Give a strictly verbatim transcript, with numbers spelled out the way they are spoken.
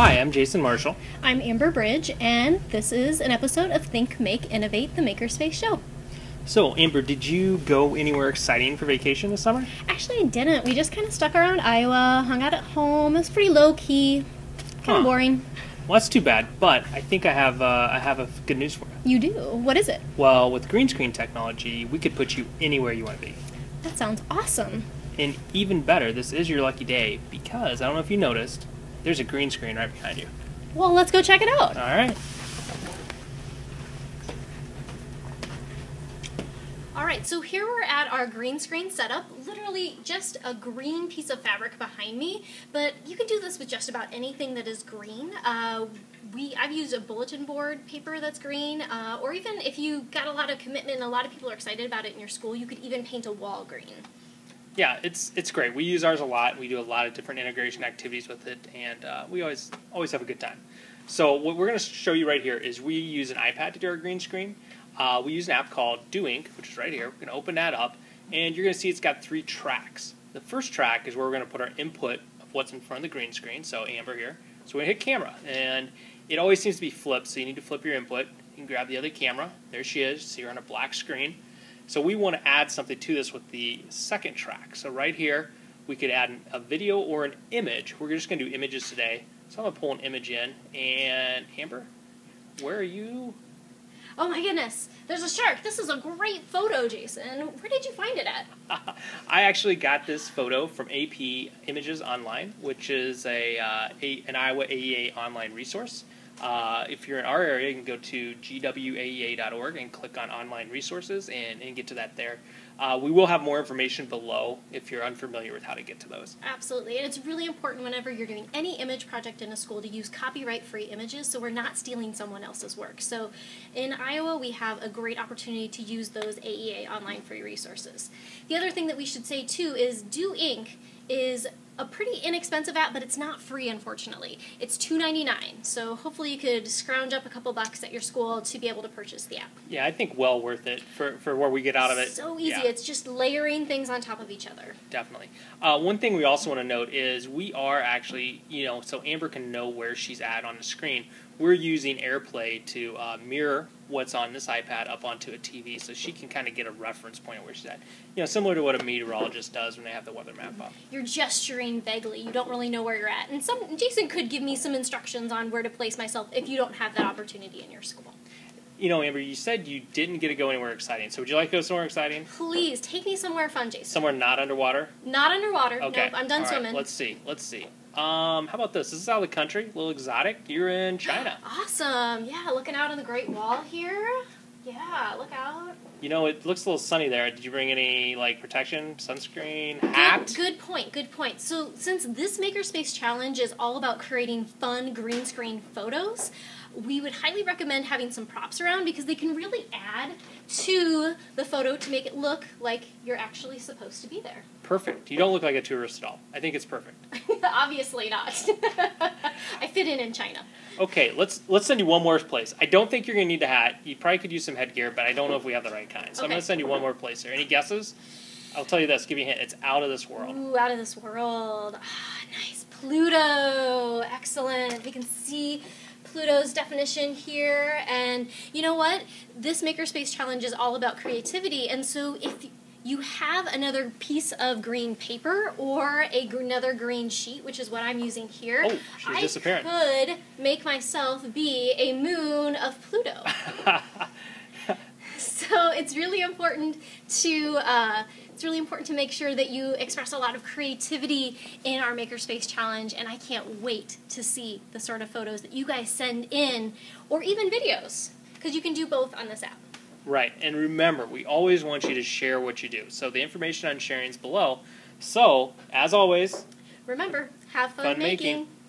Hi, I'm Jason Marshall. I'm Amber Bridge, and this is an episode of Think, Make, Innovate, the Makerspace Show. So, Amber, did you go anywhere exciting for vacation this summer? Actually, I didn't. We just kind of stuck around Iowa, hung out at home. It was pretty low-key, kind huh. of boring. Well, that's too bad, but I think I have uh, I have a good news for you. You do? What is it? Well, with green screen technology, we could put you anywhere you want to be. That sounds awesome. And even better, this is your lucky day because, I don't know if you noticed, there's a green screen right behind you. Well, let's go check it out. All right. All right, so here we're at our green screen setup. Literally just a green piece of fabric behind me, but you can do this with just about anything that is green. Uh, we, I've used a bulletin board paper that's green, uh, or even if you got a lot of commitment and a lot of people are excited about it in your school, you could even paint a wall green. Yeah, it's it's great. We use ours a lot. We do a lot of different integration activities with it, and uh, we always always have a good time. So what we're going to show you right here is we use an iPad to do our green screen. Uh, we use an app called Do Ink, which is right here. We're going to open that up, and you're going to see it's got three tracks. The first track is where we're going to put our input of what's in front of the green screen, so Amber here. So we're going to hit camera, and it always seems to be flipped, so you need to flip your input. You can grab the other camera. There she is. So you're on a black screen. So we want to add something to this with the second track. So right here, we could add an, a video or an image. We're just going to do images today. So I'm going to pull an image in. And Amber, where are you? Oh my goodness, there's a shark. This is a great photo, Jason. Where did you find it at? I actually got this photo from A P Images Online, which is a, uh, a an Iowa A E A online resource. Uh, if you're in our area, you can go to g w a e a dot org and click on online resources and, and get to that there. Uh, we will have more information below if you're unfamiliar with how to get to those. Absolutely, and it's really important whenever you're doing any image project in a school to use copyright-free images so we're not stealing someone else's work. So in Iowa, we have a great opportunity to use those A E A online free resources. The other thing that we should say, too, is Do Ink is a pretty inexpensive app, but it's not free, unfortunately. It's two ninety-nine, so hopefully you could scrounge up a couple bucks at your school to be able to purchase the app. Yeah, I think well worth it for, for what we get out of it. So easy. Yeah. It's just layering things on top of each other. Definitely. Uh, one thing we also want to note is we are actually, you know, so Amber can know where she's at on the screen. We're using AirPlay to uh, mirror what's on this iPad up onto a T V so she can kind of get a reference point of where she's at. You know, similar to what a meteorologist does when they have the weather map up. You're gesturing vaguely. You don't really know where you're at. And some Jason could give me some instructions on where to place myself if you don't have that opportunity in your school. You know, Amber, you said you didn't get to go anywhere exciting, so would you like to go somewhere exciting? Please, take me somewhere fun, Jason. Somewhere not underwater? Not underwater. Okay. Nope, I'm done All swimming. Right. Let's see. Let's see. Um, how about this? This is out of the country, a little exotic. You're in China. Awesome. Yeah, looking out on the Great Wall here. Yeah, look out. You know, it looks a little sunny there. Did you bring any, like, protection, sunscreen, hat? Good, good point, good point. So since this Makerspace Challenge is all about creating fun green screen photos, we would highly recommend having some props around because they can really add to the photo to make it look like you're actually supposed to be there. Perfect. You don't look like a tourist at all. I think it's perfect. Obviously not. I fit in in China. Okay, let's let's send you one more place. I don't think you're going to need a hat. You probably could use some headgear, but I don't know if we have the right kind. So okay. I'm going to send you one more place there. Any guesses? I'll tell you this. Give you a hint. It's out of this world. Ooh, out of this world. Ah, nice. Pluto. Excellent. We can see Pluto's definition here, and you know what? This Makerspace Challenge is all about creativity, and so if you have another piece of green paper or a gr another green sheet, which is what I'm using here, oh, she's I disappearing. could make myself be a moon of Pluto. So it's really important to uh, it's really important to make sure that you express a lot of creativity in our Makerspace Challenge, and I can't wait to see the sort of photos that you guys send in, or even videos, because you can do both on this app. Right, and remember, we always want you to share what you do. So the information on sharing is below. So, as always, remember, have fun, fun making. making.